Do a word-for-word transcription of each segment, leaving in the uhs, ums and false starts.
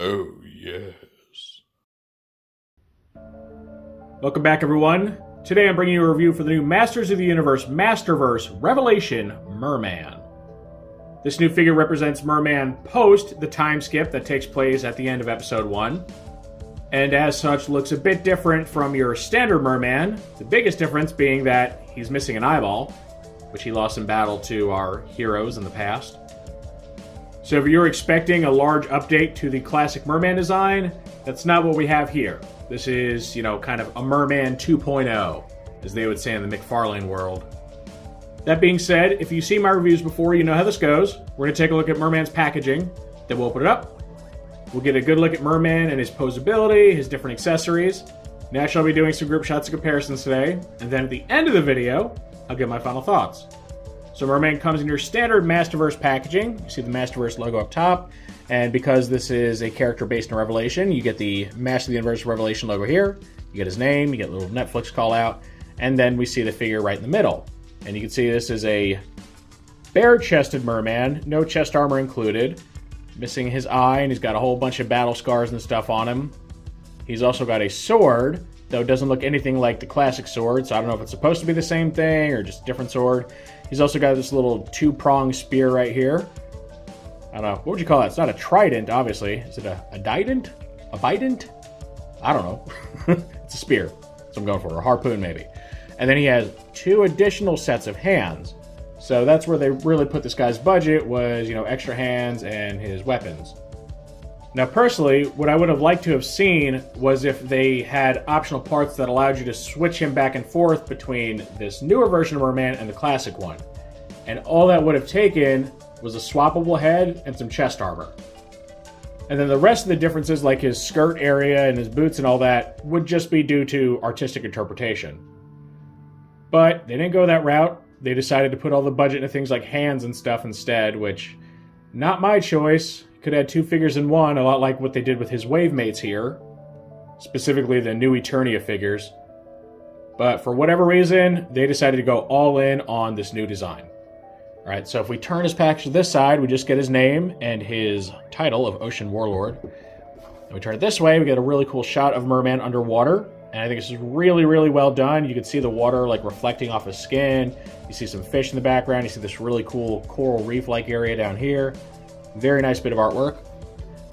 Oh, yes. Welcome back, everyone. Today I'm bringing you a review for the new Masters of the Universe Masterverse Revelation Mer-Man. This new figure represents Mer-Man post the time skip that takes place at the end of episode one, and as such looks a bit different from your standard Mer-Man, the biggest difference being that he's missing an eyeball, which he lost in battle to our heroes in the past. So if you're expecting a large update to the classic Mer-Man design, that's not what we have here. This is, you know, kind of a Mer-Man two point oh, as they would say in the McFarlane world. That being said, if you see my reviews before, you know how this goes. We're going to take a look at Mer-Man's packaging, then we'll open it up. We'll get a good look at Mer-Man and his posability, his different accessories. Nash will be doing some group shots and comparisons today, and then at the end of the video, I'll give my final thoughts. So Mer-Man comes in your standard Masterverse packaging. You see the Masterverse logo up top, and because this is a character based on Revelation, you get the Masters of the Universe Revelation logo here, you get his name, you get a little Netflix call out, and then we see the figure right in the middle. And you can see this is a bare-chested Mer-Man, no chest armor included, missing his eye, and he's got a whole bunch of battle scars and stuff on him. He's also got a sword, though it doesn't look anything like the classic sword, so I don't know if it's supposed to be the same thing or just a different sword. He's also got this little two-pronged spear right here. I don't know. What would you call that? It's not a trident, obviously. Is it a, a dident? A bident? I don't know. It's a spear. That's what I'm going for. A harpoon, maybe. And then he has two additional sets of hands. So that's where they really put this guy's budget was, you know, extra hands and his weapons. Now, personally, what I would have liked to have seen was if they had optional parts that allowed you to switch him back and forth between this newer version of Mer-Man and the classic one. And all that would have taken was a swappable head and some chest armor. And then the rest of the differences, like his skirt area and his boots and all that, would just be due to artistic interpretation. But they didn't go that route. They decided to put all the budget into things like hands and stuff instead, which, not my choice. Could add two figures in one, a lot like what they did with his wave mates here, specifically the new Eternia figures. But for whatever reason, they decided to go all in on this new design. All right, so if we turn his package to this side, we just get his name and his title of Ocean Warlord. And we turn it this way, we get a really cool shot of Mer-Man underwater. And I think this is really, really well done. You can see the water like reflecting off his skin. You see some fish in the background. You see this really cool coral reef-like area down here. Very nice bit of artwork.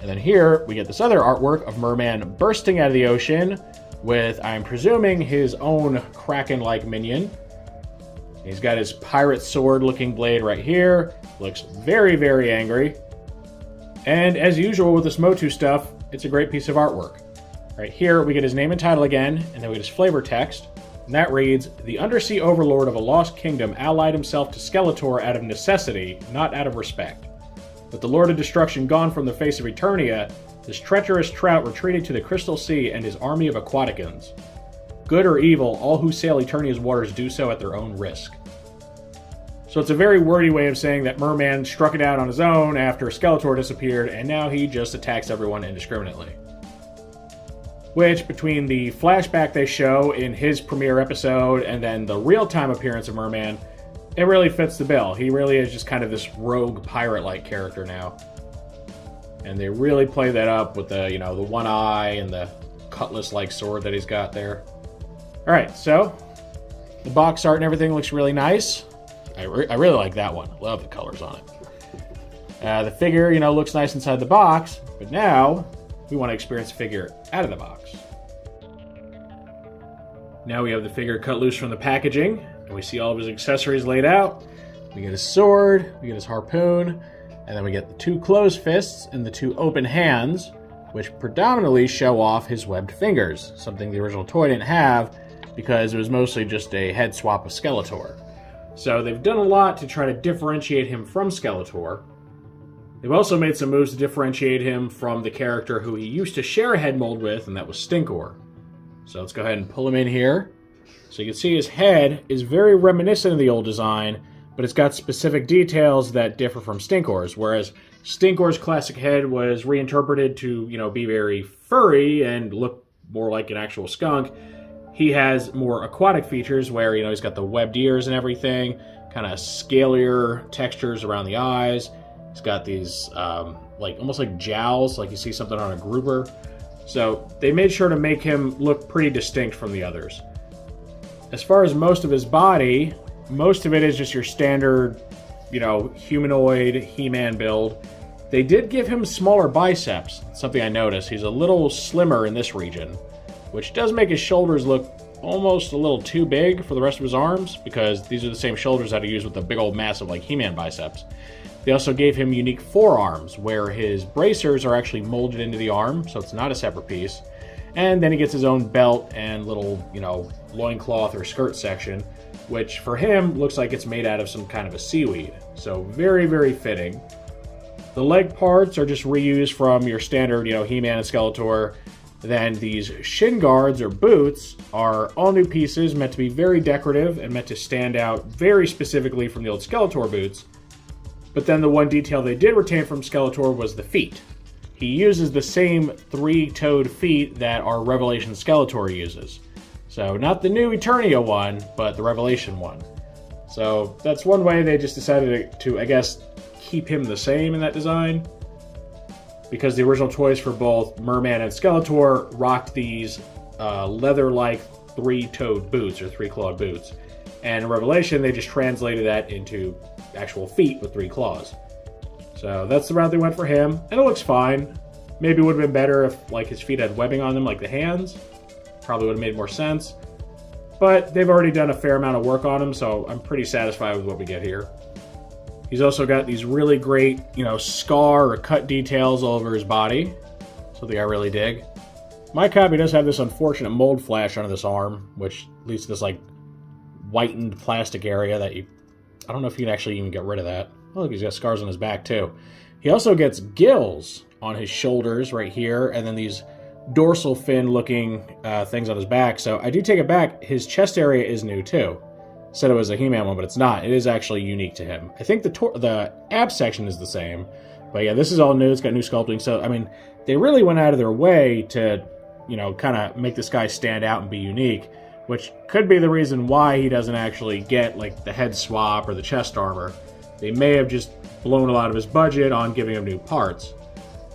And then here we get this other artwork of Mer-Man bursting out of the ocean with, I'm presuming, his own Kraken-like minion. He's got his pirate sword-looking blade right here. Looks very, very angry. And as usual with this MOTU stuff, it's a great piece of artwork. Right here, we get his name and title again, and then we get his flavor text, and that reads, "The undersea overlord of a lost kingdom allied himself to Skeletor out of necessity, not out of respect. With the Lord of Destruction gone from the face of Eternia, this treacherous trout retreated to the Crystal Sea and his army of Aquaticans. Good or evil, all who sail Eternia's waters do so at their own risk." So it's a very wordy way of saying that Mer-Man struck it out on his own after Skeletor disappeared, and now he just attacks everyone indiscriminately. Which, between the flashback they show in his premiere episode and then the real-time appearance of Mer-Man, it really fits the bill. He really is just kind of this rogue pirate-like character now. And they really play that up with the, you know, the one eye and the cutlass-like sword that he's got there. Alright, so the box art and everything looks really nice. I, re I really like that one. Love the colors on it. Uh, the figure, you know, looks nice inside the box, but now we want to experience the figure out of the box. Now we have the figure cut loose from the packaging, and we see all of his accessories laid out. We get his sword, we get his harpoon, and then we get the two closed fists and the two open hands, which predominantly show off his webbed fingers, something the original toy didn't have because it was mostly just a head swap of Skeletor. So they've done a lot to try to differentiate him from Skeletor. They've also made some moves to differentiate him from the character who he used to share a head mold with, and that was Stinkor. So let's go ahead and pull him in here. So you can see his head is very reminiscent of the old design, but it's got specific details that differ from Stinkor's, whereas Stinkor's classic head was reinterpreted to, you know, be very furry and look more like an actual skunk. He has more aquatic features where, you know, he's got the webbed ears and everything, kind of scalier textures around the eyes. He's got these um, like almost like jowls, like you see something on a Gruber. So they made sure to make him look pretty distinct from the others. As far as most of his body, most of it is just your standard, you know, humanoid He-Man build. They did give him smaller biceps, something I noticed. He's a little slimmer in this region, which does make his shoulders look almost a little too big for the rest of his arms, because these are the same shoulders that I use with the big old massive like He-Man biceps. They also gave him unique forearms, where his bracers are actually molded into the arm, so it's not a separate piece. And then he gets his own belt and little, you know, loincloth or skirt section, which for him looks like it's made out of some kind of a seaweed. So very, very fitting. The leg parts are just reused from your standard, you know, He-Man and Skeletor. Then these shin guards or boots are all new pieces meant to be very decorative and meant to stand out very specifically from the old Skeletor boots. But then the one detail they did retain from Skeletor was the feet. He uses the same three-toed feet that our Revelation Skeletor uses. So not the new Eternia one, but the Revelation one. So that's one way they just decided to, I guess, keep him the same in that design. Because the original toys for both Mer-Man and Skeletor rocked these uh, leather-like three-toed boots, or three-clawed boots. And in Revelation, they just translated that into actual feet with three claws. So that's the route they went for him, and it looks fine. Maybe it would have been better if like his feet had webbing on them like the hands. Probably would have made more sense. But they've already done a fair amount of work on him, so I'm pretty satisfied with what we get here. He's also got these really great, you know, scar or cut details all over his body. Something I really dig. My copy does have this unfortunate mold flash under this arm, which leads to this like whitened plastic area that you, I don't know if you can actually even get rid of that. Oh, look, he's got scars on his back too. He also gets gills on his shoulders right here, and then these dorsal fin looking uh, things on his back. So I do take it back, his chest area is new too. Said it was a He-Man one, but it's not. It is actually unique to him. I think the tor the ab section is the same, but yeah, this is all new. It's got new sculpting. So I mean, they really went out of their way to, you know, kind of make this guy stand out and be unique, which could be the reason why he doesn't actually get, like, the head swap or the chest armor. They may have just blown a lot of his budget on giving him new parts.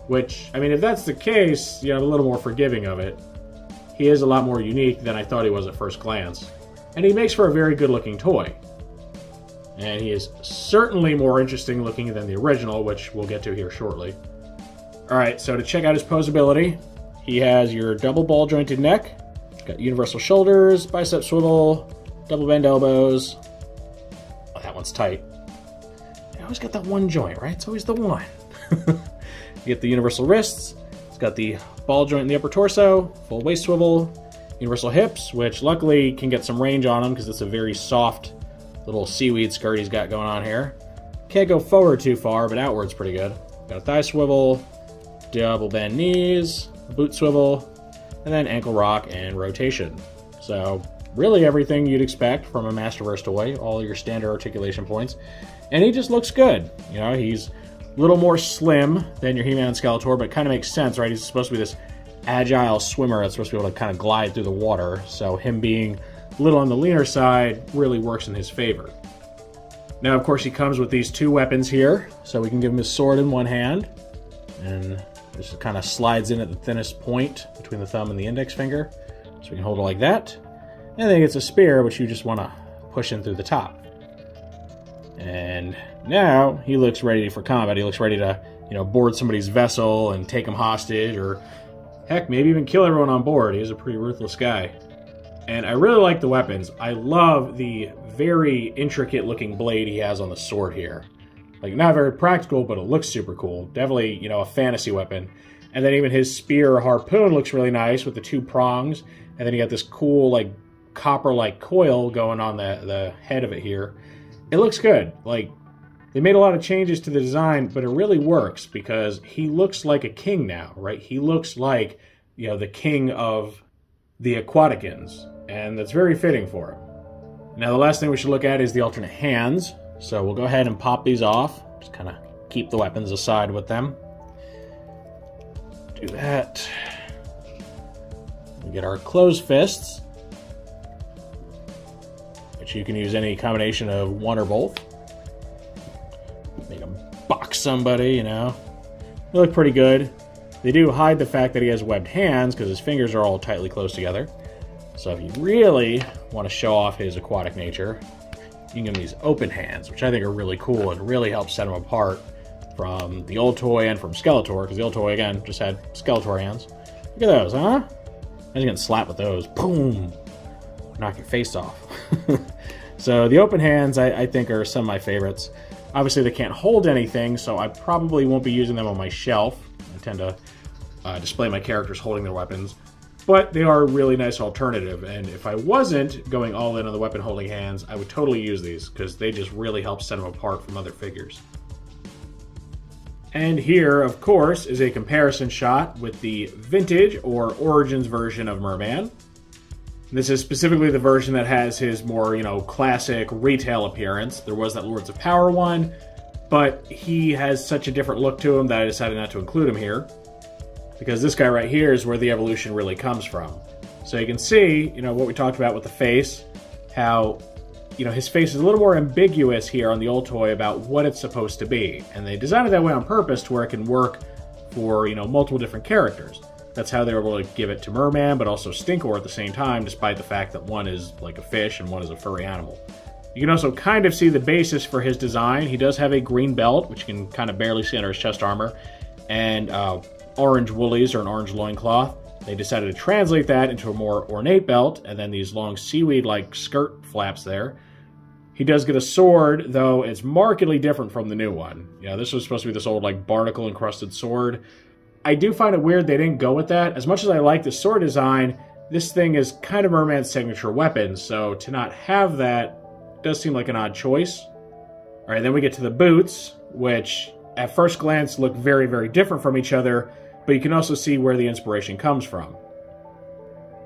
Which, I mean, if that's the case, you know, I'm a little more forgiving of it. He is a lot more unique than I thought he was at first glance. And he makes for a very good-looking toy. And he is certainly more interesting-looking than the original, which we'll get to here shortly. Alright, so to check out his posability, he has your double ball-jointed neck, got universal shoulders, bicep swivel, double bend elbows. Oh, that one's tight. I always got that one joint, right? It's always the one. You get the universal wrists. It's got the ball joint in the upper torso, full waist swivel, universal hips, which luckily can get some range on him because it's a very soft little seaweed skirt he's got going on here. Can't go forward too far, but outward's pretty good. Got a thigh swivel, double bend knees, boot swivel, and then ankle rock and rotation. So really everything you'd expect from a Masterverse toy, all your standard articulation points. And he just looks good. You know, he's a little more slim than your He-Man and Skeletor, but it kind of makes sense, right? He's supposed to be this agile swimmer that's supposed to be able to kind of glide through the water. So him being a little on the leaner side really works in his favor. Now, of course, he comes with these two weapons here. So we can give him his sword in one hand, and just kind of slides in at the thinnest point between the thumb and the index finger. So we can hold it like that. And then it's a spear, which you just want to push in through the top. And now he looks ready for combat. He looks ready to, you know, board somebody's vessel and take them hostage, or heck, maybe even kill everyone on board. He's a pretty ruthless guy. And I really like the weapons. I love the very intricate looking blade he has on the sword here. Like, not very practical, but it looks super cool. Definitely, you know, a fantasy weapon. And then even his spear or harpoon looks really nice with the two prongs. And then you got this cool, like, copper-like coil going on the, the head of it here. It looks good. Like, they made a lot of changes to the design, but it really works because he looks like a king now, right? He looks like, you know, the king of the Aquaticans. And that's very fitting for him. Now, the last thing we should look at is the alternate hands. So we'll go ahead and pop these off. Just kind of keep the weapons aside with them. Do that. We get our closed fists, which you can use any combination of one or both. Make them rock somebody, you know. They look pretty good. They do hide the fact that he has webbed hands because his fingers are all tightly close together. So if you really want to show off his aquatic nature, you can give him these open hands, which I think are really cool and really help set him apart from the old toy and from Skeletor, because the old toy, again, just had Skeletor hands. Look at those, huh? I'm just gonna slap with those. Boom! Knock your face off. So the open hands, I, I think, are some of my favorites. Obviously, they can't hold anything, so I probably won't be using them on my shelf. I tend to uh, display my characters holding their weapons. But they are a really nice alternative, and if I wasn't going all in on the weapon holding hands, I would totally use these, because they just really help set them apart from other figures. And here, of course, is a comparison shot with the vintage or Origins version of Mer-Man. This is specifically the version that has his more, you know, classic retail appearance. There was that Lords of Power one, but he has such a different look to him that I decided not to include him here, because this guy right here is where the evolution really comes from. So you can see, you know, what we talked about with the face, how, you know, his face is a little more ambiguous here on the old toy about what it's supposed to be. And they designed it that way on purpose to where it can work for, you know, multiple different characters. That's how they were able to give it to Mer-Man, but also Stinkor at the same time, despite the fact that one is like a fish and one is a furry animal. You can also kind of see the basis for his design. He does have a green belt, which you can kind of barely see under his chest armor, and uh, orange woolies or an orange loincloth. They decided to translate that into a more ornate belt, and then these long seaweed-like skirt flaps there. He does get a sword, though it's markedly different from the new one. Yeah, this was supposed to be this old, like, barnacle-encrusted sword. I do find it weird they didn't go with that. As much as I like the sword design, this thing is kind of Mer-Man's signature weapon, so to not have that does seem like an odd choice. All right, then we get to the boots, which at first glance look very, very different from each other, but you can also see where the inspiration comes from.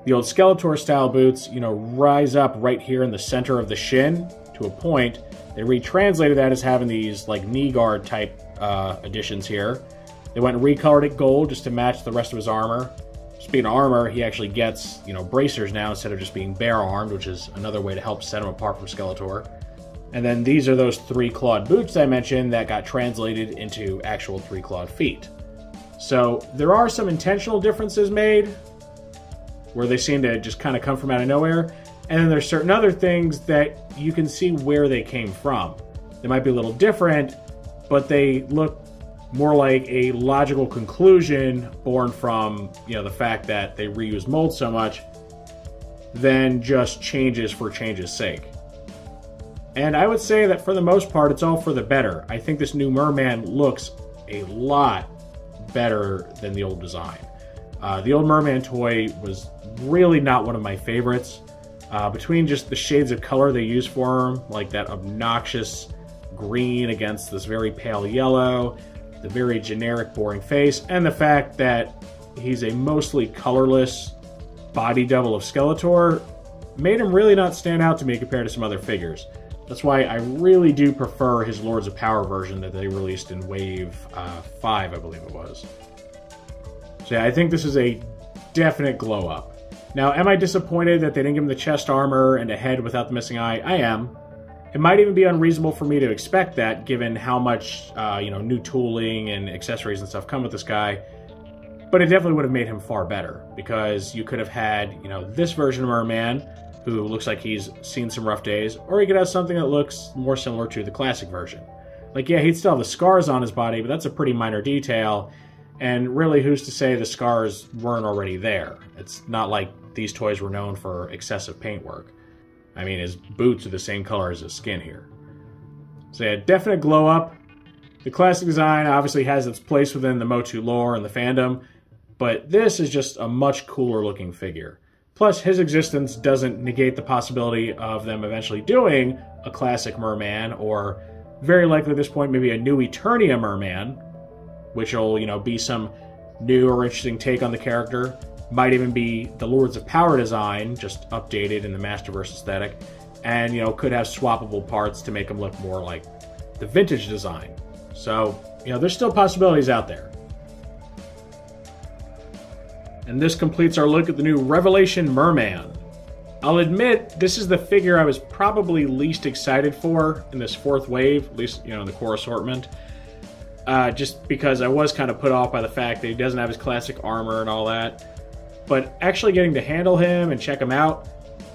The old Skeletor-style boots, you know, rise up right here in the center of the shin to a point. They retranslated that as having these, like, knee guard-type uh, additions here. They went and recolored it gold just to match the rest of his armor. Speaking of armor, he actually gets, you know, bracers now instead of just being bare-armed, which is another way to help set him apart from Skeletor. And then these are those three-clawed boots I mentioned that got translated into actual three-clawed feet. So there are some intentional differences made where they seem to just kind of come from out of nowhere. And then there's certain other things that you can see where they came from. They might be a little different, but they look more like a logical conclusion born from, you know, the fact that they reuse mold so much than just changes for change's sake. And I would say that for the most part, it's all for the better. I think this new Mer-Man looks a lot better than the old design. Uh, the old Mer-Man toy was really not one of my favorites. Uh, between just the shades of color they used for him, like that obnoxious green against this very pale yellow, the very generic boring face, and the fact that he's a mostly colorless body double of Skeletor, made him really not stand out to me compared to some other figures. That's why I really do prefer his Lords of Power version that they released in Wave uh, five, I believe it was. So yeah, I think this is a definite glow-up. Now, am I disappointed that they didn't give him the chest armor and a head without the missing eye? I am. It might even be unreasonable for me to expect that, given how much uh, you know, new tooling and accessories and stuff come with this guy. But it definitely would have made him far better, because you could have had, you know, this version of Mer-Man, who looks like he's seen some rough days, or he could have something that looks more similar to the classic version. Like, yeah, he'd still have the scars on his body, but that's a pretty minor detail, and really, who's to say the scars weren't already there? It's not like these toys were known for excessive paintwork. I mean, his boots are the same color as his skin here. So yeah, definite glow-up. The classic design obviously has its place within the MOTU lore and the fandom, but this is just a much cooler-looking figure. Plus, his existence doesn't negate the possibility of them eventually doing a classic Mer-Man, or very likely at this point, maybe a new Eternia Mer-Man, which will, you know, be some new or interesting take on the character. Might even be the Lords of Power design, just updated in the Masterverse aesthetic, and, you know, could have swappable parts to make them look more like the vintage design. So, you know, there's still possibilities out there. And this completes our look at the new Revelation Mer-Man. I'll admit, this is the figure I was probably least excited for in this fourth wave, at least, you know, in the core assortment. uh, just because I was kind of put off by the fact that he doesn't have his classic armor and all that. But actually getting to handle him and check him out,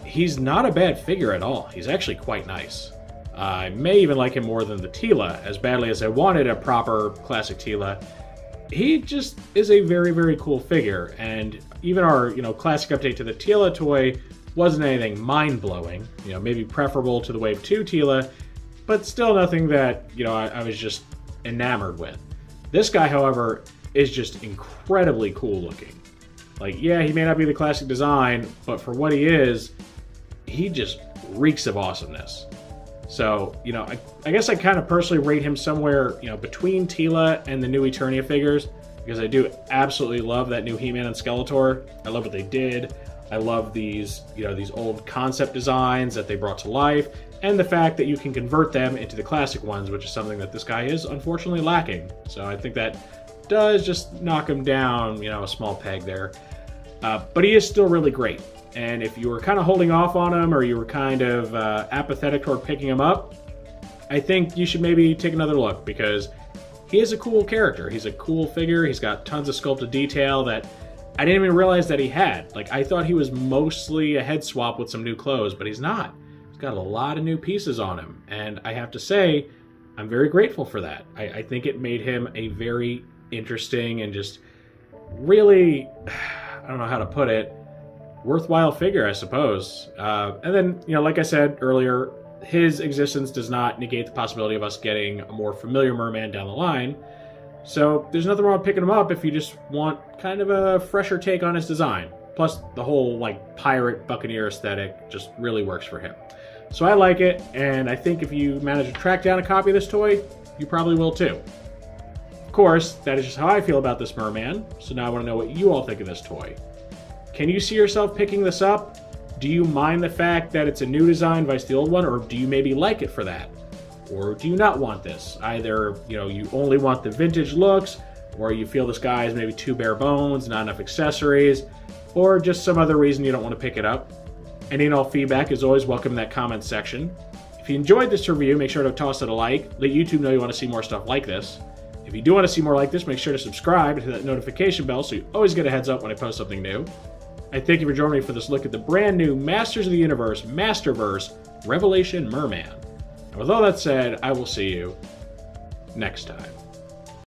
he's not a bad figure at all. He's actually quite nice. Uh, I may even like him more than the Teela, as badly as I wanted a proper classic Teela. He just is a very, very cool figure, and even our, you know, classic update to the Teela toy wasn't anything mind-blowing. You know, maybe preferable to the Wave two Teela, but still nothing that, you know, I, I was just enamored with. This guy, however, is just incredibly cool looking. Like, yeah, he may not be the classic design, but for what he is, he just reeks of awesomeness. So, you know, I, I guess I kind of personally rate him somewhere, you know, between Teela and the new Eternia figures, because I do absolutely love that new He-Man and Skeletor. I love what they did. I love these, you know, these old concept designs that they brought to life, and the fact that you can convert them into the classic ones, which is something that this guy is unfortunately lacking. So I think that does just knock him down, you know, a small peg there. Uh, but he is still really great. And if you were kind of holding off on him, or you were kind of uh, apathetic toward picking him up, I think you should maybe take another look, because he is a cool character. He's a cool figure. He's got tons of sculpted detail that I didn't even realize that he had. Like, I thought he was mostly a head swap with some new clothes, but he's not. He's got a lot of new pieces on him. And I have to say, I'm very grateful for that. I, I think it made him a very interesting and just really, I don't know how to put it, worthwhile figure, I suppose. Uh, and then, you know, like I said earlier, his existence does not negate the possibility of us getting a more familiar Mer-Man down the line. So there's nothing wrong with picking him up if you just want kind of a fresher take on his design. Plus, the whole, like, pirate buccaneer aesthetic just really works for him. So I like it, and I think if you manage to track down a copy of this toy, you probably will too. Of course, that is just how I feel about this Mer-Man, so now I want to know what you all think of this toy. Can you see yourself picking this up? Do you mind the fact that it's a new design versus the old one, or do you maybe like it for that? Or do you not want this? Either, you know, you only want the vintage looks, or you feel this guy is maybe too bare bones, not enough accessories, or just some other reason you don't want to pick it up. Any and all feedback is always welcome in that comment section. If you enjoyed this review, make sure to toss it a like. Let YouTube know you want to see more stuff like this. If you do want to see more like this, make sure to subscribe and hit that notification bell so you always get a heads up when I post something new. I thank you for joining me for this look at the brand new Masters of the Universe Masterverse Revelation Mer-Man. And with all that said, I will see you next time.